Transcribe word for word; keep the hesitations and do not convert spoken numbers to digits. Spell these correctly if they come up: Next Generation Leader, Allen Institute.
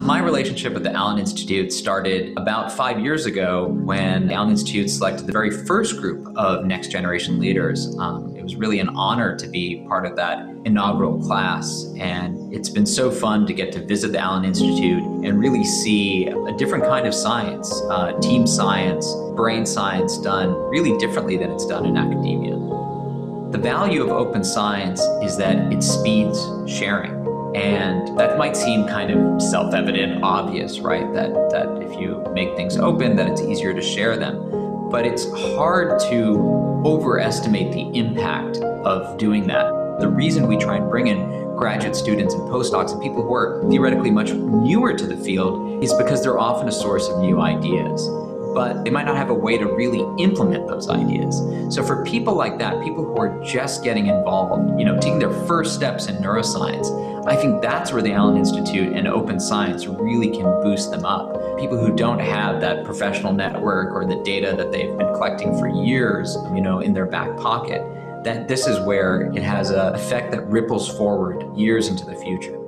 My relationship with the Allen Institute started about five years ago when the Allen Institute selected the very first group of next generation leaders. Um, it was really an honor to be part of that inaugural class, and it's been so fun to get to visit the Allen Institute and really see a different kind of science, uh, team science, brain science done really differently than it's done in academia. The value of open science is that it speeds sharing. And that might seem kind of self-evident, obvious, right? That, that if you make things open, that it's easier to share them. But it's hard to overestimate the impact of doing that. The reason we try and bring in graduate students and postdocs and people who are theoretically much newer to the field is because they're often a source of new ideas. But they might not have a way to really implement those ideas. So for people like that, people who are just getting involved, you know, taking their first steps in neuroscience, I think that's where the Allen Institute and open science really can boost them up. People who don't have that professional network or the data that they've been collecting for years, you know, in their back pocket, that this is where it has an effect that ripples forward years into the future.